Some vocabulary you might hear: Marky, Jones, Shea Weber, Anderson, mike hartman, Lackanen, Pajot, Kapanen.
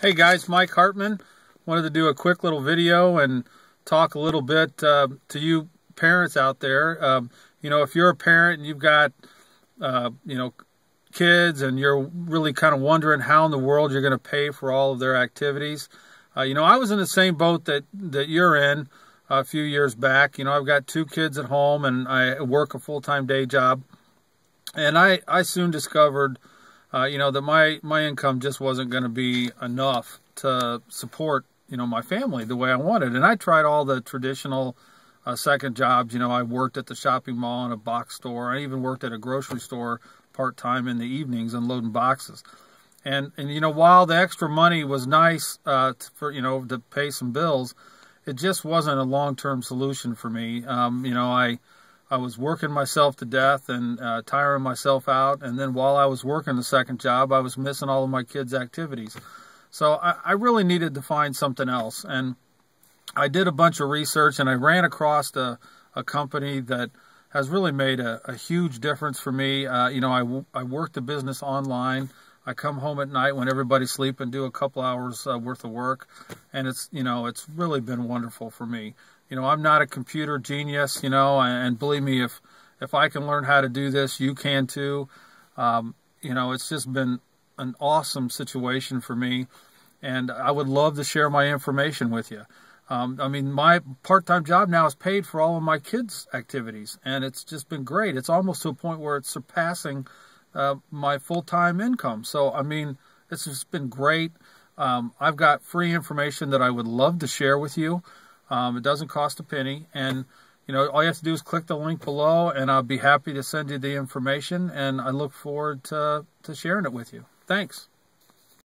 Hey guys, Mike Hartman. Wanted to do a quick little video and talk a little bit to you parents out there. You know, if you're a parent and you've got, you know, kids and you're really kind of wondering how in the world you're going to pay for all of their activities. You know, I was in the same boat that you're in a few years back. You know, I've got two kids at home and I work a full-time day job. And I soon discovered you know, that my income just wasn't going to be enough to support, you know, my family the way I wanted. And I tried all the traditional second jobs. You know, I worked at the shopping mall and a box store. I even worked at a grocery store part-time in the evenings unloading boxes. And you know, while the extra money was nice for, you know, to pay some bills, it just wasn't a long-term solution for me. You know, I was working myself to death and tiring myself out. And then while I was working the second job, I was missing all of my kids' activities. So I really needed to find something else. And I did a bunch of research and I ran across a company that has really made a huge difference for me. You know, I work the business online. I come home at night when everybody's sleeping, do a couple hours worth of work. And it's, you know, it's really been wonderful for me. You know, I'm not a computer genius, you know, and believe me, if I can learn how to do this, you can too. You know, it's just been an awesome situation for me, and I would love to share my information with you. I mean, my part-time job now is paid for all of my kids' activities, and it's just been great. It's almost to a point where it's surpassing my full-time income. So, I mean, it's just been great. I've got free information that I would love to share with you. It doesn't cost a penny, and you know, all you have to do is click the link below and I'll be happy to send you the information, and I look forward to sharing it with you. Thanks.